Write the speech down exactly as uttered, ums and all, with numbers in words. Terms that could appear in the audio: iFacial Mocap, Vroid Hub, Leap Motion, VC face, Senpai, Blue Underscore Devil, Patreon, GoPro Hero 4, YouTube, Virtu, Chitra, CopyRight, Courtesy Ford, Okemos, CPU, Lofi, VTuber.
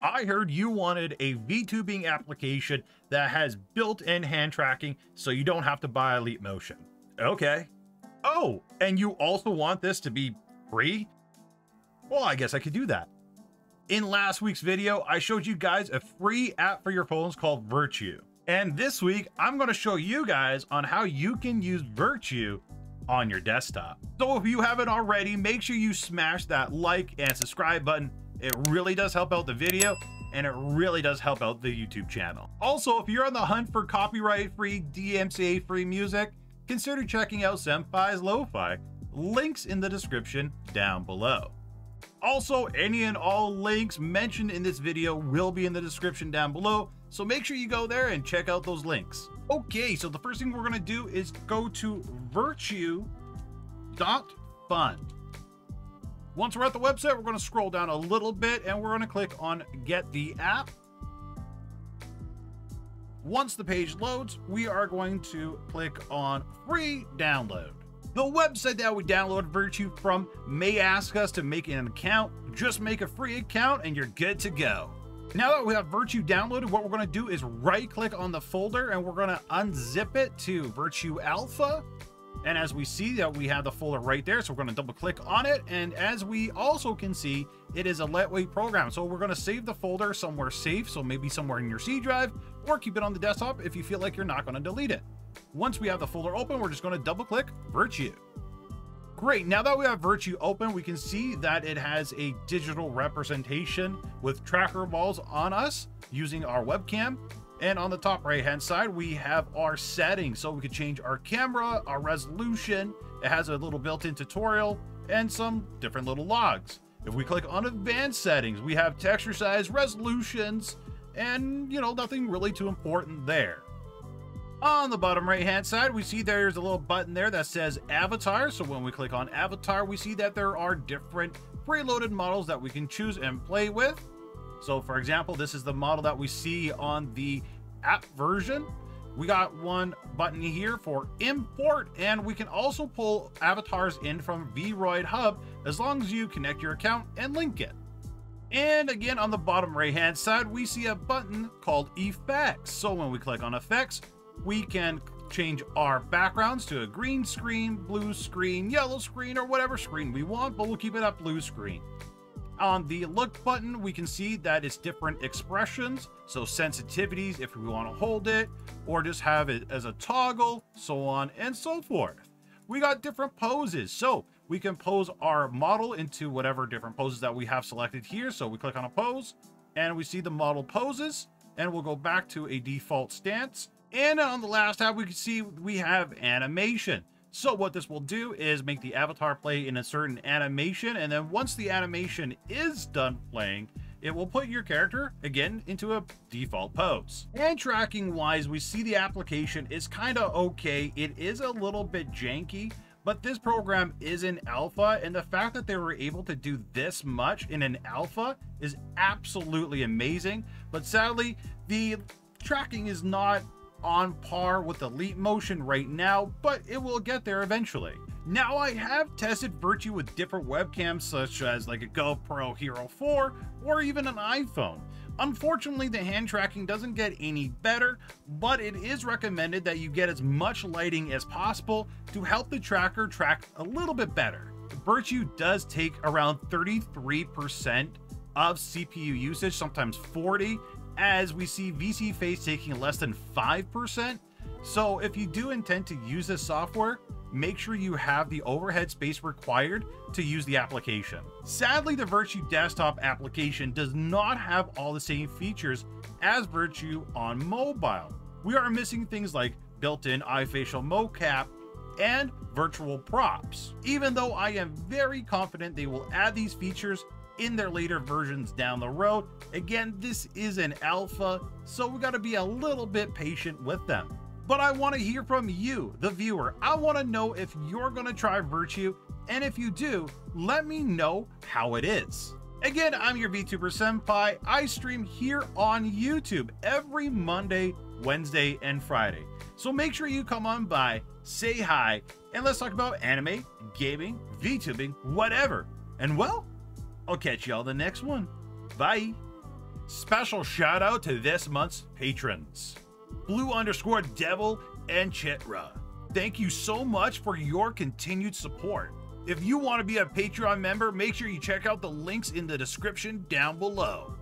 I heard you wanted a VTubing application that has built-in hand tracking so you don't have to buy Leap Motion. Okay. Oh, and you also want this to be free? Well, I guess I could do that. In last week's video, I showed you guys a free app for your phones called Virtu. And this week, I'm going to show you guys on how you can use Virtu on your desktop. So if you haven't already, make sure you smash that like and subscribe button. It really does help out the video, and it really does help out the YouTube channel. Also, if you're on the hunt for copyright-free, D M C A-free music, consider checking out Senpai's Lo-Fi. Links in the description down below. Also, any and all links mentioned in this video will be in the description down below, so make sure you go there and check out those links. Okay, so the first thing we're going to do is go to virtu dot fun. Once we're at the website, we're going to scroll down a little bit and we're going to click on Get the App. Once the page loads, we are going to click on Free Download. The website that we download Virtu from may ask us to make an account. Just make a free account and you're good to go. Now that we have Virtu downloaded, what we're going to do is right click on the folder and we're going to unzip it to Virtu Alpha. And as we see that we have the folder right there, so we're going to double click on it. And as we also can see, it is a lightweight program. So we're going to save the folder somewhere safe. So maybe somewhere in your C drive, or keep it on the desktop if you feel like you're not going to delete it. Once we have the folder open, we're just going to double click Virtu. Great. Now that we have Virtu open, we can see that it has a digital representation with tracker balls on us using our webcam. And on the top right hand side, we have our settings. So we can change our camera, our resolution. It has a little built-in tutorial and some different little logs. If we click on advanced settings, we have texture size, resolutions, and you know, nothing really too important there. On the bottom right hand side, we see there's a little button there that says avatar. So when we click on avatar, we see that there are different preloaded models that we can choose and play with. So for example, this is the model that we see on the app version. We got one button here for import, and we can also pull avatars in from Vroid Hub as long as you connect your account and link it. And again, on the bottom right hand side, we see a button called effects. So when we click on effects, we can change our backgrounds to a green screen, blue screen, yellow screen, or whatever screen we want, but we'll keep it at blue screen. On the look button, we can see that it's different expressions. So sensitivities, if we want to hold it or just have it as a toggle, so on and so forth. We got different poses. So we can pose our model into whatever different poses that we have selected here. So we click on a pose and we see the model poses, and we'll go back to a default stance. And on the last tab, we can see we have animation. So what this will do is make the avatar play in a certain animation. And then once the animation is done playing, it will put your character again into a default pose. And tracking wise, we see the application is kind of okay. It is a little bit janky, but this program is in alpha. And the fact that they were able to do this much in an alpha is absolutely amazing. But sadly, the tracking is not on par with the Leap Motion right now, but it will get there eventually. Now, I have tested Virtu with different webcams, such as like a GoPro Hero four or even an iPhone. Unfortunately, the hand tracking doesn't get any better, but it is recommended that you get as much lighting as possible to help the tracker track a little bit better. Virtu does take around thirty-three percent of C P U usage, sometimes forty, as we see V C Face taking less than five percent. So if you do intend to use this software, make sure you have the overhead space required to use the application. Sadly, the Virtu desktop application does not have all the same features as Virtu on mobile. We are missing things like built-in iFacial Mocap and virtual props, even though I am very confident they will add these features in their later versions down the road. Again, this is an alpha, so we got to be a little bit patient with them. But I want to hear from you, the viewer. I want to know if you're going to try Virtu, and if you do, let me know how it is. Again, I'm your VTuber Senpai. I stream here on YouTube every Monday, Wednesday, and Friday. So make sure you come on by, say hi, and let's talk about anime, gaming, VTubing, whatever. And well, I'll catch y'all the next one. Bye. Special shout out to this month's patrons, Blue Underscore Devil and Chitra. Thank you so much for your continued support. If you want to be a Patreon member, make sure you check out the links in the description down below.